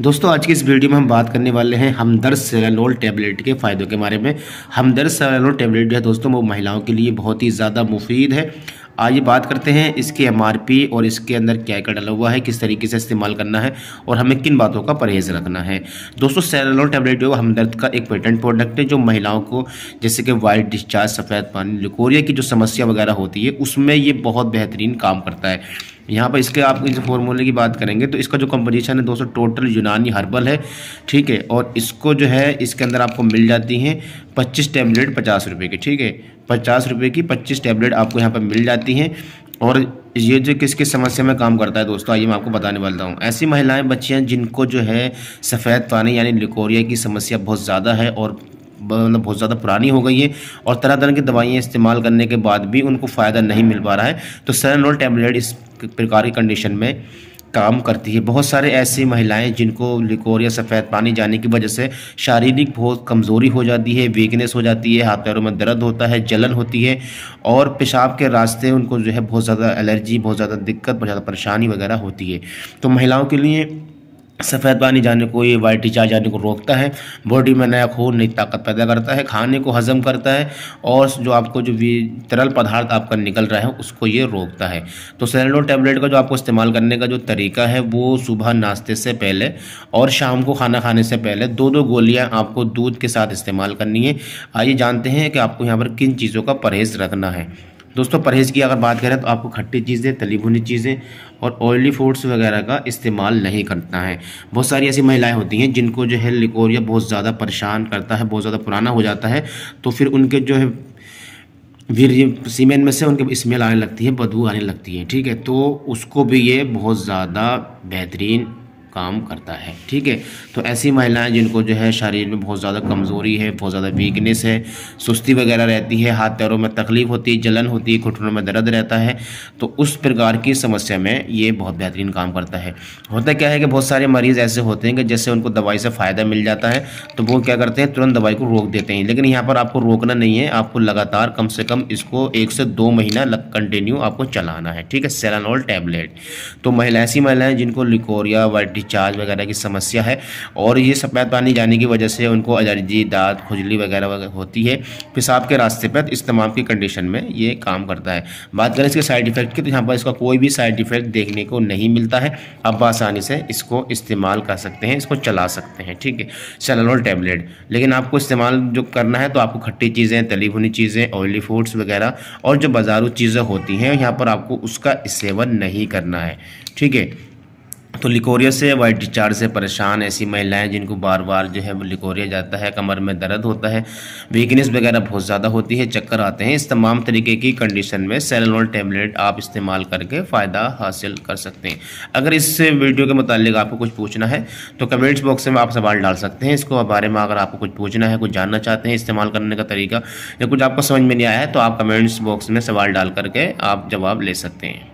दोस्तों आज की इस वीडियो में हम बात करने वाले हैं हमदर्द सेलानोल टैबलेट के फ़ायदों के बारे में। हमदर्द सेलानोल टैबलेट जो है दोस्तों वो महिलाओं के लिए बहुत ही ज़्यादा मुफीद है। आज बात करते हैं इसकी MRP और इसके अंदर क्या क्या डाला हुआ है, किस तरीके से इस्तेमाल करना है और हमें किन बातों का परहेज़ रखना है। दोस्तों सेलानोल टैबलेट जो हमदर्द का एक पेटेंट प्रोडक्ट है जो महिलाओं को जैसे कि वाइट डिस्चार्ज, सफ़ेद पानी, लिकोरिया की जो समस्या वगैरह होती है उसमें ये बहुत बेहतरीन काम करता है। यहाँ पर इसके आप इस फॉर्मूले की बात करेंगे तो इसका जो कंपोजिशन है दोस्तों टोटल यूनानी हर्बल है, ठीक है। और इसको जो है इसके अंदर आपको मिल जाती हैं 25 टैबलेट 50 रुपए की, ठीक है। 50 रुपए की 25 टैबलेट आपको यहाँ पर मिल जाती हैं। और ये जो किसकी समस्या में काम करता है दोस्तों आइए मैं आपको बताने वाला हूँ। ऐसी महिलाएं, बच्चियाँ जिनको जो है सफ़ेद पानी यानी लिकोरिया की समस्या बहुत ज़्यादा है और मतलब बहुत ज़्यादा पुरानी हो गई है और तरह तरह की दवाइयाँ इस्तेमाल करने के बाद भी उनको फ़ायदा नहीं मिल पा रहा है, तो सेलानोल टैबलेट इस प्रकार की कंडीशन में काम करती है। बहुत सारे ऐसी महिलाएं जिनको लिकोरिया, सफ़ेद पानी जाने की वजह से शारीरिक बहुत कमज़ोरी हो जाती है, वीकनेस हो जाती है, हाथ पैरों में दर्द होता है, जलन होती है और पेशाब के रास्ते उनको जो है बहुत ज़्यादा एलर्जी, बहुत ज़्यादा दिक्कत, बहुत ज़्यादा परेशानी वगैरह होती है। तो महिलाओं के लिए सफ़ेद पानी जाने को, ये वाइट डिस्चार्ज जाने को रोकता है, बॉडी में नया खून, नई ताकत पैदा करता है, खाने को हज़म करता है और जो आपको जो तरल पदार्थ आपका निकल रहा है उसको ये रोकता है। तो सेलानोल टैबलेट का जो आपको इस्तेमाल करने का जो तरीका है वो सुबह नाश्ते से पहले और शाम को खाना खाने से पहले 2-2 गोलियाँ आपको दूध के साथ इस्तेमाल करनी है। आइए जानते हैं कि आपको यहाँ पर किन चीज़ों का परहेज़ रखना है। दोस्तों परहेज़ की अगर बात करें तो आपको खट्टी चीज़ें, तली भुनी चीज़ें और ऑयली फूड्स वगैरह का इस्तेमाल नहीं करना है। बहुत सारी ऐसी महिलाएं होती हैं जिनको जो है लिकोरिया बहुत ज़्यादा परेशान करता है, बहुत ज़्यादा पुराना हो जाता है, तो फिर उनके जो है वीर सीमेन में से उनके स्मेल आने लगती है, बदबू आने लगती है, ठीक है। तो उसको भी ये बहुत ज़्यादा बेहतरीन काम करता है, ठीक है। तो ऐसी महिलाएं जिनको जो है शरीर में बहुत ज़्यादा कमज़ोरी है, बहुत ज़्यादा वीकनेस है, सुस्ती वगैरह रहती है, हाथ पैरों में तकलीफ़ होती है, जलन होती है, घुटनों में दर्द रहता है, तो उस प्रकार की समस्या में ये बहुत बेहतरीन काम करता है। होता क्या है कि बहुत सारे मरीज़ ऐसे होते हैं कि जैसे उनको दवाई से फ़ायदा मिल जाता है तो वो क्या करते हैं, तुरंत दवाई को रोक देते हैं। लेकिन यहाँ पर आपको रोकना नहीं है, आपको लगातार कम से कम इसको 1 से 2 महीना कंटिन्यू आपको चलाना है, ठीक है, सेलानोल टैबलेट। तो ऐसी महिलाएँ जिनको लिकोरिया, वाइट डिस्चार्ज वगैरह की समस्या है और ये सफ़ेद पानी जाने की वजह से उनको एलर्जी, दाद, खुजली वगैरह होती है, पेशाब के रास्ते पर, इस तमाम की कंडीशन में ये काम करता है। बात करें इसके साइड इफ़ेक्ट की तो यहाँ पर इसका कोई भी साइड इफ़ेक्ट देखने को नहीं मिलता है। आप आसानी से इसको इस्तेमाल कर सकते हैं, इसको चला सकते हैं, ठीक है, सेलानोल टैबलेट। लेकिन आपको इस्तेमाल जो करना है तो आपको खट्टी चीज़ें, तली भुनी चीज़ें, ऑयली फूड्स वगैरह और जो बाजारू चीज़ें होती हैं यहाँ पर आपको उसका सेवन नहीं करना है, ठीक है। तो लिकोरिया से, वाइट डिस्चार्ज से परेशान ऐसी महिलाएं जिनको बार बार जो है वो लिकोरिया जाता है, कमर में दर्द होता है, वीकनेस वगैरह बहुत ज़्यादा होती है, चक्कर आते हैं, इस तमाम तरीके की कंडीशन में सेलानोल टैबलेट आप इस्तेमाल करके फ़ायदा हासिल कर सकते हैं। अगर इस वीडियो के मुतालिक आपको कुछ पूछना है तो कमेंट्स बॉक्स में आप सवाल डाल सकते हैं। इसको बारे में अगर आपको कुछ पूछना है, कुछ जानना चाहते हैं, इस्तेमाल करने का तरीका या कुछ आपको समझ में नहीं आया है तो आप कमेंट्स बॉक्स में सवाल डाल करके आप जवाब ले सकते हैं।